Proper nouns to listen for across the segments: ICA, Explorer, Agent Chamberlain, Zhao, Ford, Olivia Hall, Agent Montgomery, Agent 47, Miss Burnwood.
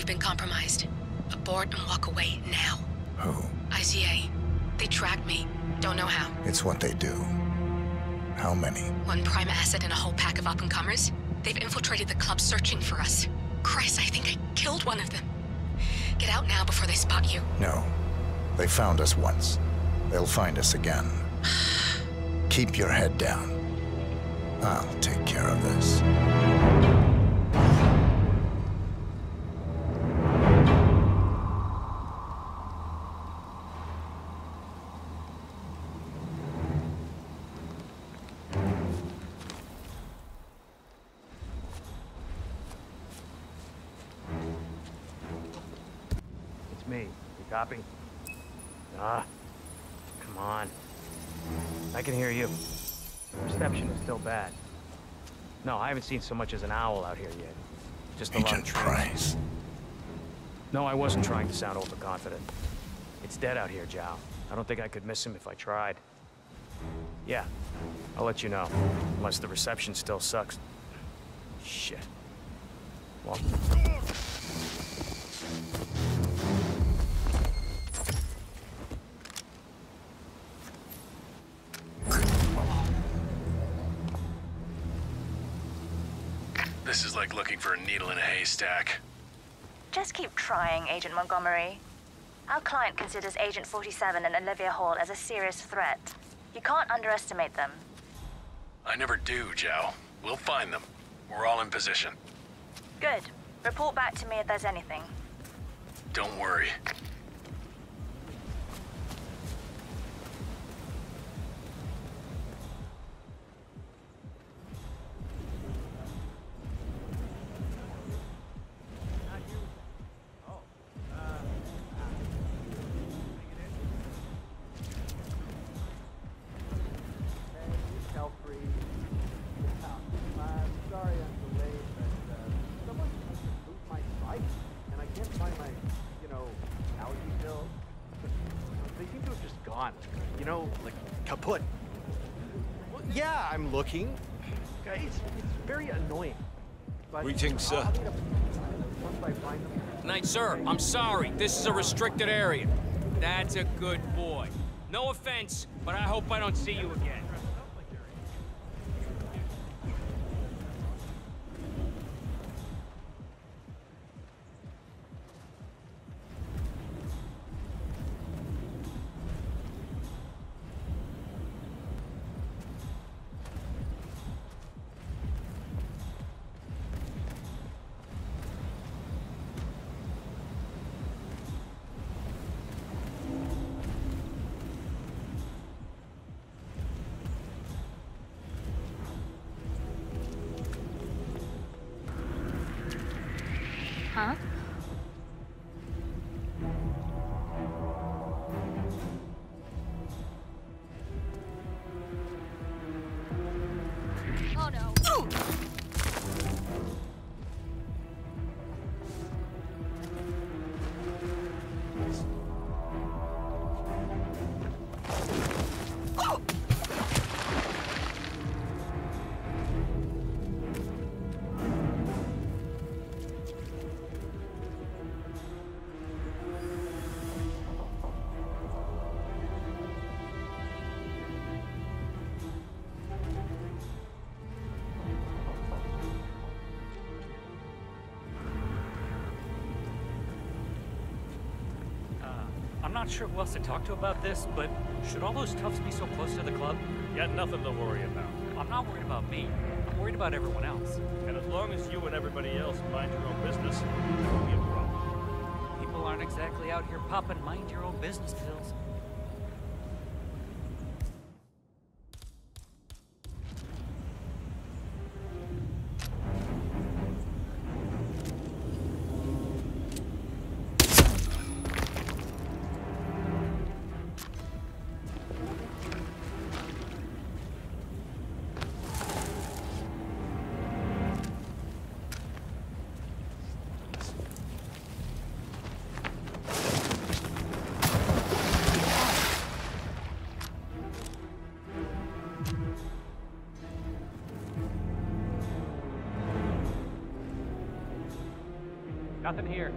We've been compromised. Abort and walk away now. Who? ICA. They tracked me. Don't know how. It's what they do. How many? One prime asset and a whole pack of up-and-comers. They've infiltrated the club searching for us. Christ, I think I killed one of them. Get out now before they spot you. No. They found us once. They'll find us again. Keep your head down. I'll take care of this. It's me. You copy? Ah, come on. I can hear you. The reception is still bad. No, I haven't seen so much as an owl out here yet. Just a lot of trees. No, I wasn't trying to sound overconfident. It's dead out here, Zhao. I don't think I could miss him if I tried. Yeah, I'll let you know. Unless the reception still sucks. Shit. Well... This is like looking for a needle in a haystack. Just keep trying, Agent Montgomery. Our client considers Agent 47 and Olivia Hall as a serious threat. You can't underestimate them. I never do, Zhao. We'll find them. We're all in position. Good. Report back to me if there's anything. Don't worry. You know, like, kaput. Well, yeah, I'm looking. Guys, it's very annoying. Greetings, sir. Night, sir. I'm sorry. This is a restricted area. That's a good boy. No offense, but I hope I don't see you again. Huh? Oh no. Ooh! I'm not sure who else to talk to about this, but should all those toughs be so close to the club? You got nothing to worry about. I'm not worried about me. I'm worried about everyone else. And as long as you and everybody else mind your own business, there won't be a problem. People aren't exactly out here popping mind your own business pills. Nothing here.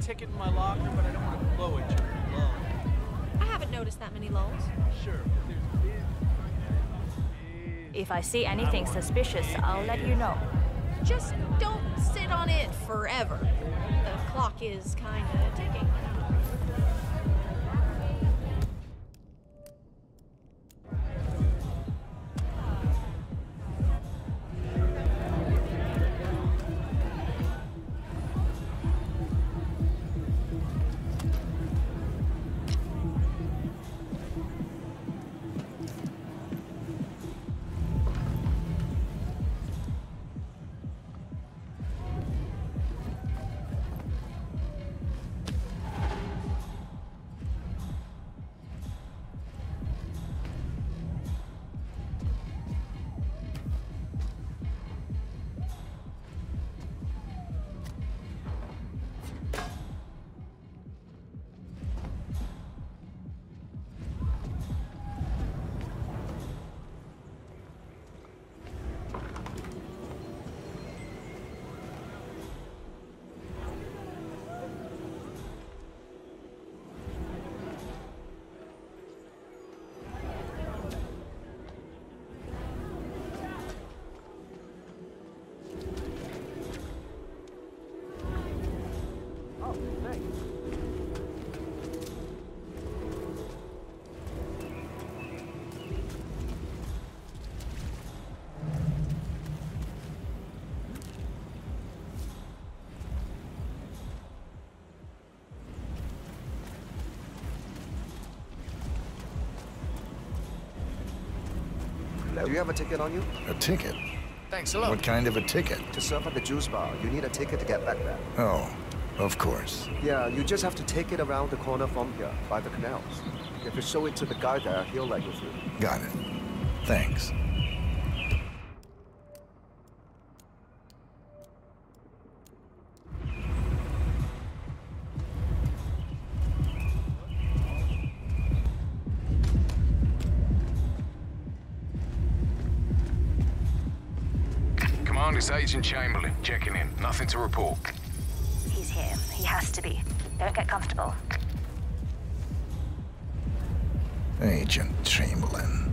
Ticket in my locker, but I don't want to blow it. I haven't noticed that many lulls. Sure, but there's if I see anything suspicious, I'll let you know. Just don't sit on it forever. The clock is kind of ticking. Do you have a ticket on you? A ticket? Thanks a lot. What kind of a ticket? To serve at the juice bar. You need a ticket to get back there. Oh, of course. Yeah, you just have to take it around the corner from here, by the canals. If you show it to the guy there, he'll let you through. Got it. Thanks. It's Agent Chamberlain, checking in. Nothing to report. He's here. He has to be. Don't get comfortable. Agent Chamberlain.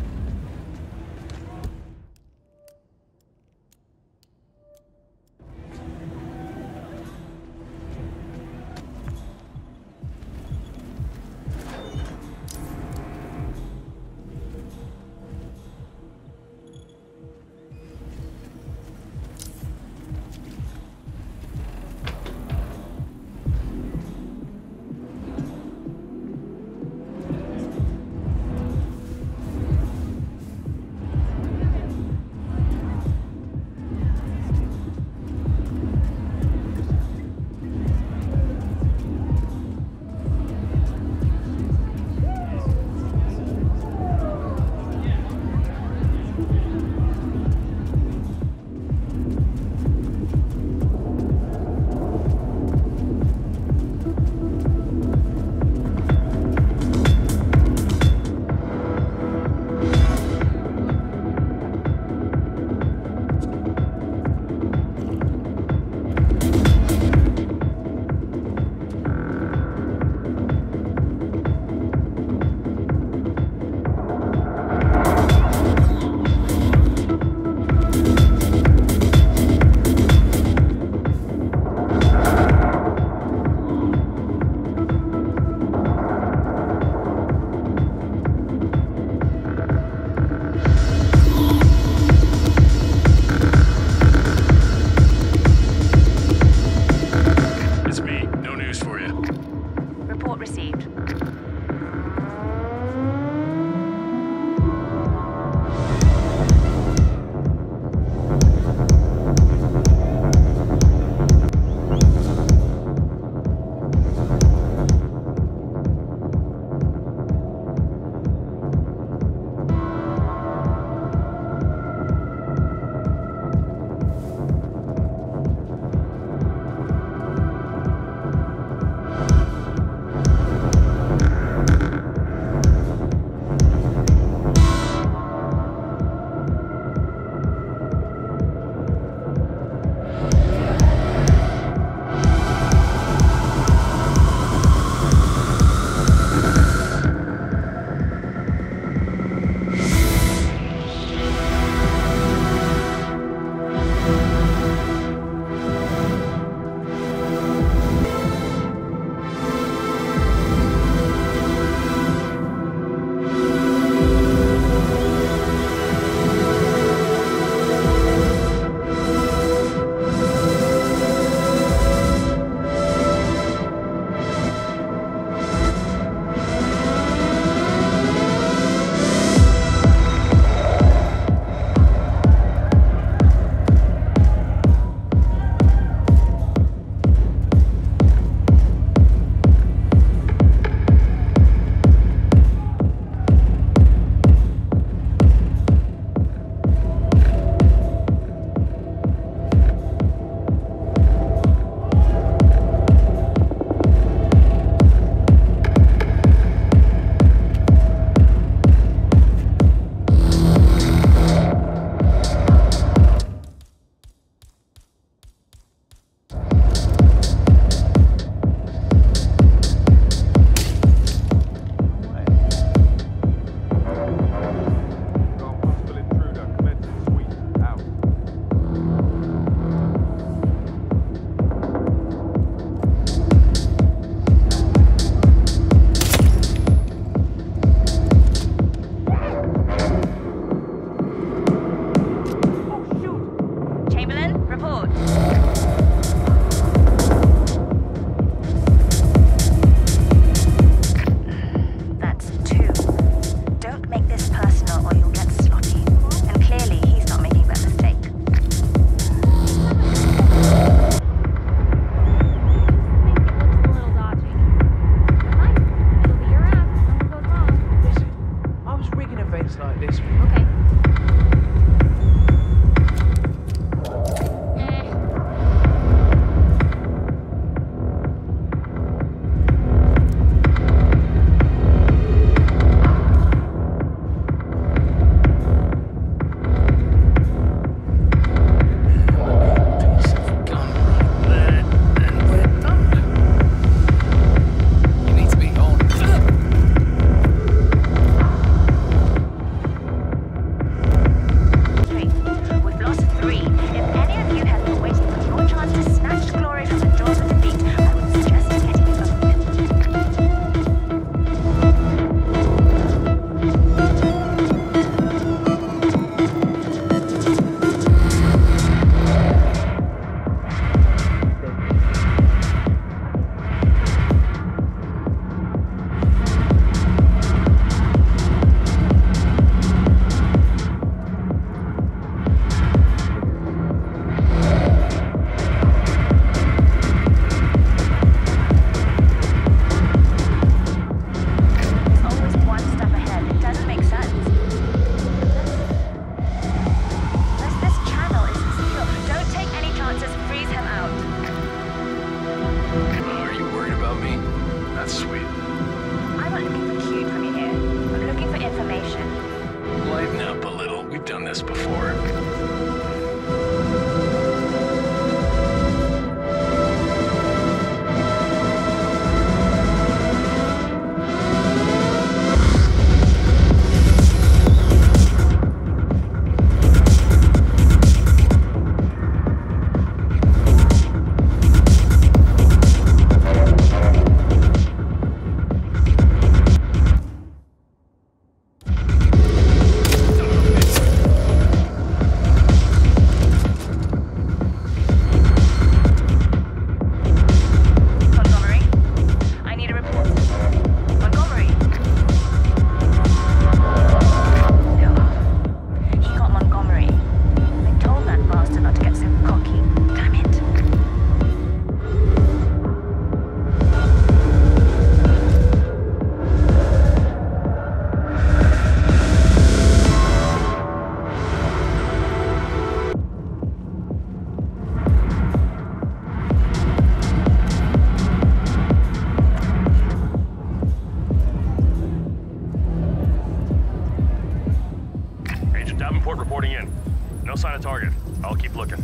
reporting in. No sign of target. I'll keep looking.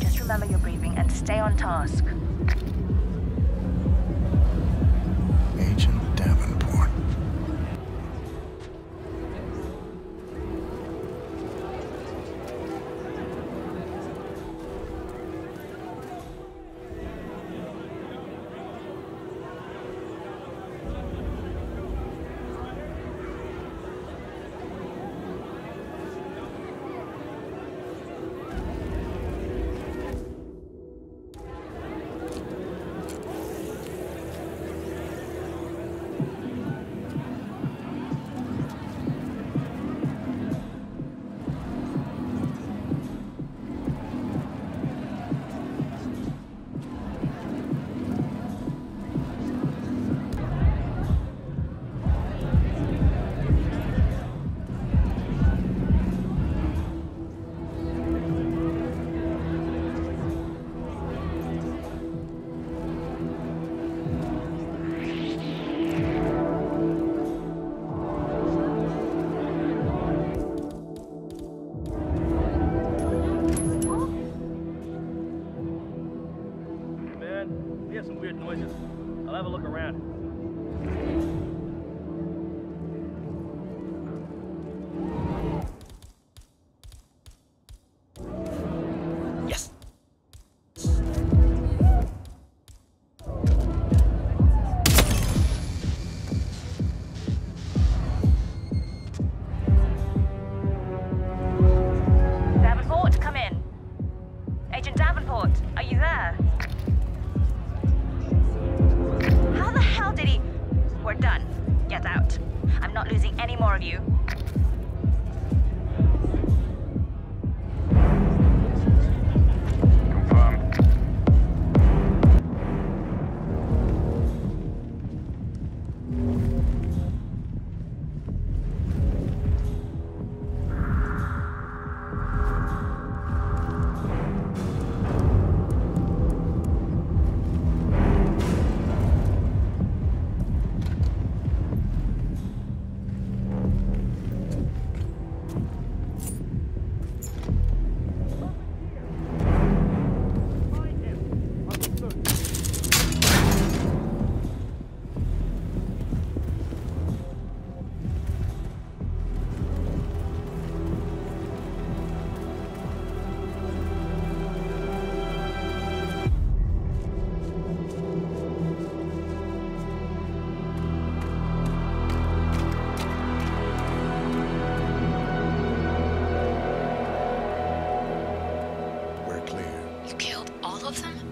Just remember your briefing and stay on task. Agent Davenport.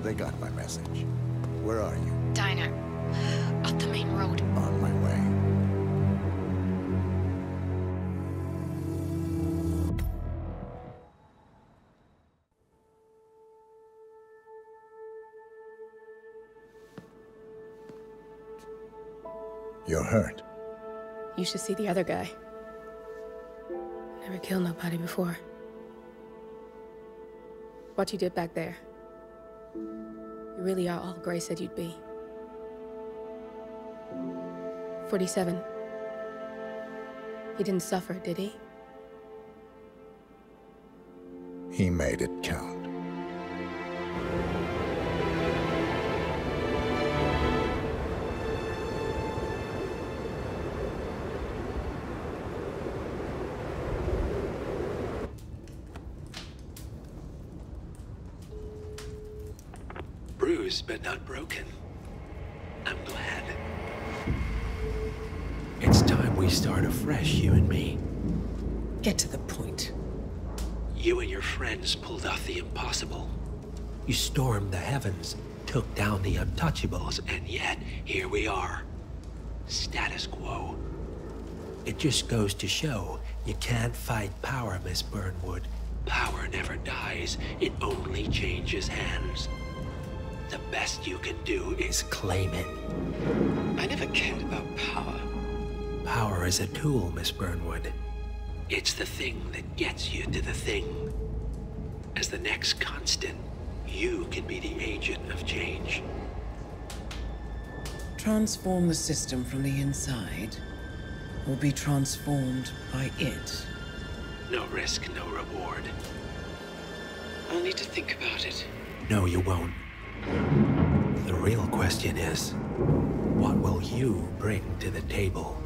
They got my message. Where are you? Diner. Up the main road. On my way. You're hurt. You should see the other guy. Never killed nobody before. What you did back there. You really are all Gray said you'd be. 47. He didn't suffer, did he? He made it count. But not broken. I'm glad. It's time we start afresh, you and me. Get to the point. You and your friends pulled off the impossible. You stormed the heavens, took down the untouchables, and yet, here we are. Status quo. It just goes to show, you can't fight power, Miss Burnwood. Power never dies, it only changes hands. The best you can do is claim it. I never cared about power. Power is a tool, Miss Burnwood. It's the thing that gets you to the thing. As the next constant, you can be the agent of change. Transform the system from the inside, or be transformed by it. No risk, no reward. I'll need to think about it. No, you won't. The real question is, what will you bring to the table?